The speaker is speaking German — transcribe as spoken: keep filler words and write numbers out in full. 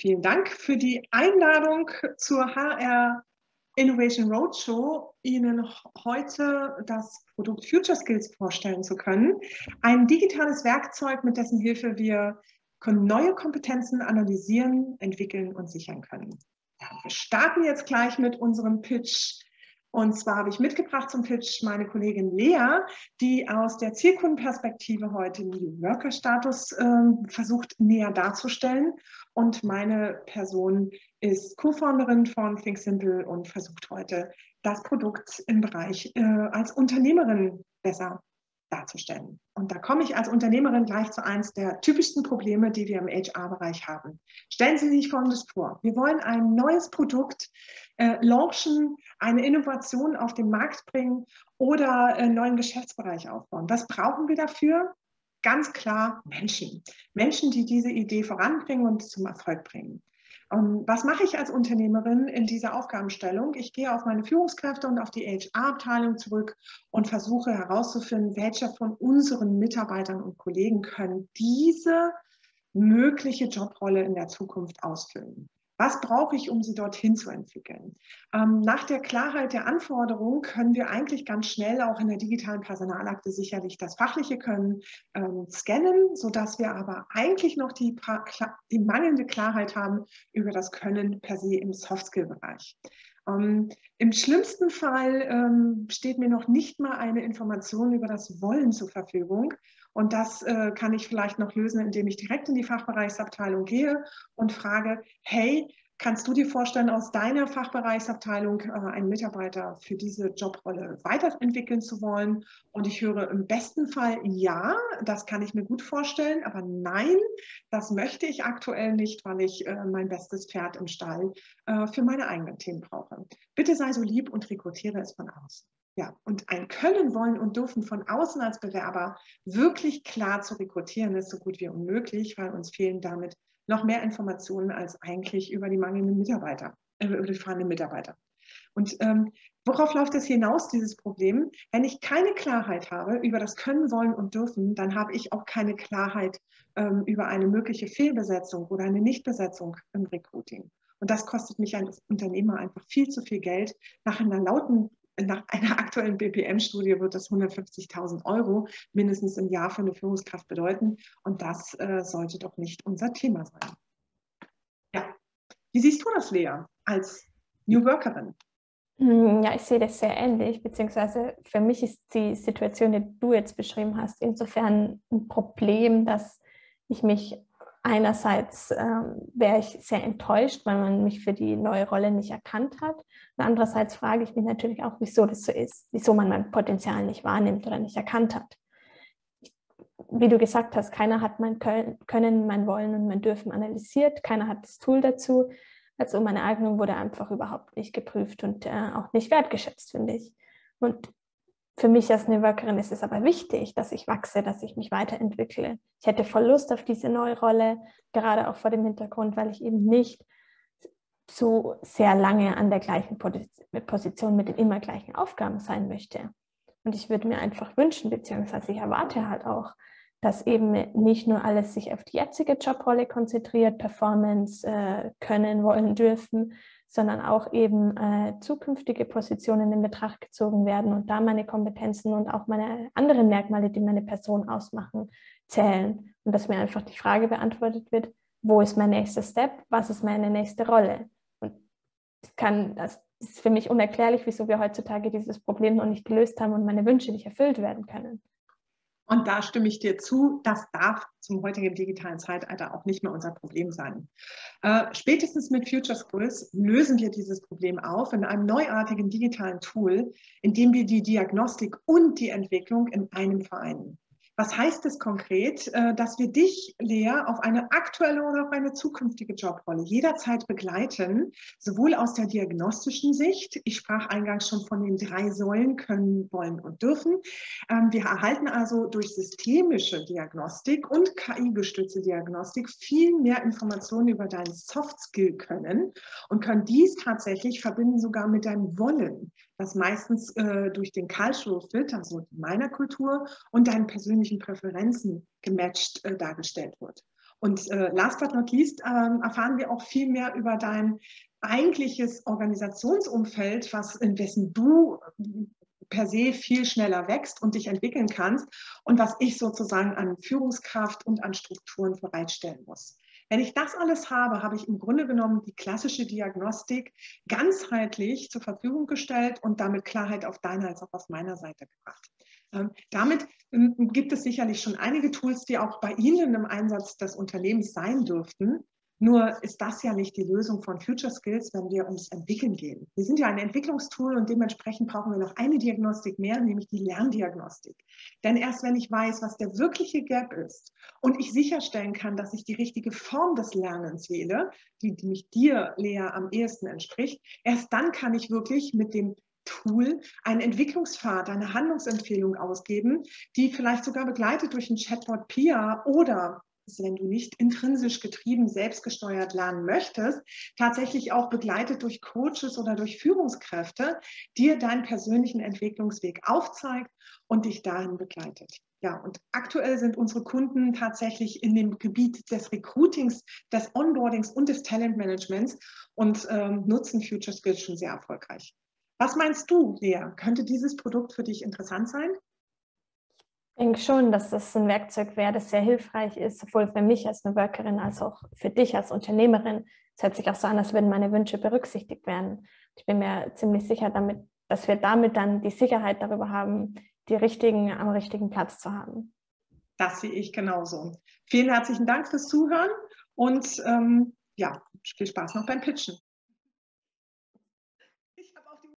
Vielen Dank für die Einladung zur H R Innovation Roadshow, Ihnen heute das Produkt Future Skills vorstellen zu können. Ein digitales Werkzeug, mit dessen Hilfe wir neue Kompetenzen analysieren, entwickeln und sichern können. Ja, wir starten jetzt gleich mit unserem Pitch. Und zwar habe ich mitgebracht zum Pitch meine Kollegin Lea, die aus der Zielkundenperspektive heute den Worker-Status äh, versucht näher darzustellen. Und meine Person ist Co-Founderin von Think Simple und versucht heute, das Produkt im Bereich äh, als Unternehmerin besser darzustellen. Und da komme ich als Unternehmerin gleich zu eins der typischsten Probleme, die wir im H R-Bereich haben. Stellen Sie sich Folgendes vor. Wir wollen ein neues Produkt äh, launchen, eine Innovation auf den Markt bringen oder einen neuen Geschäftsbereich aufbauen. Was brauchen wir dafür? Ganz klar Menschen. Menschen, die diese Idee voranbringen und zum Erfolg bringen. Um, was mache ich als Unternehmerin in dieser Aufgabenstellung? Ich gehe auf meine Führungskräfte und auf die H R-Abteilung zurück und versuche herauszufinden, welche von unseren Mitarbeitern und Kollegen können diese mögliche Jobrolle in der Zukunft ausfüllen. Was brauche ich, um sie dorthin zu entwickeln? Ähm, nach der Klarheit der Anforderungen können wir eigentlich ganz schnell auch in der digitalen Personalakte sicherlich das Fachliche können ähm, scannen, sodass wir aber eigentlich noch die, die mangelnde Klarheit haben über das Können per se im Soft-Skill-Bereich. Um, Im schlimmsten Fall um, steht mir noch nicht mal eine Information über das Wollen zur Verfügung. Und das äh, kann ich vielleicht noch lösen, indem ich direkt in die Fachbereichsabteilung gehe und frage, hey, kannst du dir vorstellen, aus deiner Fachbereichsabteilung äh, einen Mitarbeiter für diese Jobrolle weiterentwickeln zu wollen? Und ich höre im besten Fall, ja, das kann ich mir gut vorstellen, aber nein, das möchte ich aktuell nicht, weil ich äh, mein bestes Pferd im Stall äh, für meine eigenen Themen brauche. Bitte sei so lieb und rekrutiere es von außen. Ja, und ein Können, Wollen und Dürfen von außen als Bewerber wirklich klar zu rekrutieren, ist so gut wie unmöglich, weil uns fehlen damit noch mehr Informationen als eigentlich über die mangelnden Mitarbeiter, äh, über die fahrenden Mitarbeiter. Und ähm, worauf läuft das hinaus, dieses Problem? Wenn ich keine Klarheit habe über das Können, Wollen und Dürfen, dann habe ich auch keine Klarheit ähm, über eine mögliche Fehlbesetzung oder eine Nichtbesetzung im Recruiting. Und das kostet mich als Unternehmer einfach viel zu viel Geld. Nach einer lauten Nach einer aktuellen B P M-Studie wird das hundertfünfzigtausend Euro mindestens im Jahr für eine Führungskraft bedeuten. Und das äh, sollte doch nicht unser Thema sein. Ja. Wie siehst du das, Lea, als New Workerin? Ja, ich sehe das sehr ähnlich, beziehungsweise für mich ist die Situation, die du jetzt beschrieben hast, insofern ein Problem, dass ich mich einerseits ähm, wäre ich sehr enttäuscht, weil man mich für die neue Rolle nicht erkannt hat. Und andererseits frage ich mich natürlich auch, wieso das so ist, wieso man mein Potenzial nicht wahrnimmt oder nicht erkannt hat. Wie du gesagt hast, keiner hat mein Können, mein Wollen und mein Dürfen analysiert, keiner hat das Tool dazu. Also meine Eignung wurde einfach überhaupt nicht geprüft und äh, auch nicht wertgeschätzt, finde ich. Und für mich als New Workerin ist es aber wichtig, dass ich wachse, dass ich mich weiterentwickle. Ich hätte voll Lust auf diese neue Rolle, gerade auch vor dem Hintergrund, weil ich eben nicht so sehr lange an der gleichen Position mit den immer gleichen Aufgaben sein möchte. Und ich würde mir einfach wünschen, beziehungsweise ich erwarte halt auch, dass eben nicht nur alles sich auf die jetzige Jobrolle konzentriert, Performance, äh, können, wollen, dürfen, sondern auch eben äh, zukünftige Positionen in Betracht gezogen werden und da meine Kompetenzen und auch meine anderen Merkmale, die meine Person ausmachen, zählen. Und dass mir einfach die Frage beantwortet wird, wo ist mein nächster Step, was ist meine nächste Rolle? Und das, kann, das ist für mich unerklärlich, wieso wir heutzutage dieses Problem noch nicht gelöst haben und meine Wünsche nicht erfüllt werden können. Und da stimme ich dir zu, das darf zum heutigen digitalen Zeitalter auch nicht mehr unser Problem sein. Äh, spätestens mit Future Skills lösen wir dieses Problem auf in einem neuartigen digitalen Tool, in dem wir die Diagnostik und die Entwicklung in einem vereinen. Was heißt es konkret, äh, dass wir dich, Lea, auf eine aktuelle oder auf eine zukünftige Jobrolle jederzeit begleiten, sowohl aus der diagnostischen Sicht, ich sprach eingangs schon von den drei Säulen, können, wollen und dürfen. Ähm, wir erhalten also durch systemische Diagnostik und K I-gestützte Diagnostik viel mehr Informationen über dein Soft-Skill-Können und können dies tatsächlich verbinden sogar mit deinem Wollen, das meistens äh, durch den Cultural Fit, also meiner Kultur und deinen persönlichen Präferenzen gematcht äh, dargestellt wird. Und äh, last but not least äh, erfahren wir auch viel mehr über dein eigentliches Organisationsumfeld, was, in dessen du per se viel schneller wächst und dich entwickeln kannst und was ich sozusagen an Führungskraft und an Strukturen bereitstellen muss. Wenn ich das alles habe, habe ich im Grunde genommen die klassische Diagnostik ganzheitlich zur Verfügung gestellt und damit Klarheit auf deiner als auch auf meiner Seite gebracht. Ähm, damit ähm, gibt es sicherlich schon einige Tools, die auch bei Ihnen im Einsatz des Unternehmens sein dürften. Nur ist das ja nicht die Lösung von Future Skills, wenn wir ums Entwickeln gehen. Wir sind ja ein Entwicklungstool und dementsprechend brauchen wir noch eine Diagnostik mehr, nämlich die Lerndiagnostik. Denn erst wenn ich weiß, was der wirkliche Gap ist und ich sicherstellen kann, dass ich die richtige Form des Lernens wähle, die, die mich dir, Lea, am ehesten entspricht, erst dann kann ich wirklich mit dem Tool einen Entwicklungspfad, eine Handlungsempfehlung ausgeben, die vielleicht sogar begleitet durch ein Chatbot P I A oder wenn du nicht intrinsisch getrieben, selbstgesteuert lernen möchtest, tatsächlich auch begleitet durch Coaches oder durch Führungskräfte, dir deinen persönlichen Entwicklungsweg aufzeigt und dich dahin begleitet. Ja, und aktuell sind unsere Kunden tatsächlich in dem Gebiet des Recruitings, des Onboardings und des Talentmanagements und ähm, nutzen Future Skills schon sehr erfolgreich. Was meinst du, Lea? Könnte dieses Produkt für dich interessant sein? Ich denke schon, dass das ein Werkzeug wäre, das sehr hilfreich ist, sowohl für mich als eine Workerin als auch für dich als Unternehmerin. Es hört sich auch so an, als würden meine Wünsche berücksichtigt werden. Ich bin mir ziemlich sicher, damit, dass wir damit dann die Sicherheit darüber haben, die richtigen am richtigen Platz zu haben. Das sehe ich genauso. Vielen herzlichen Dank fürs Zuhören und ähm, ja, viel Spaß noch beim Pitchen.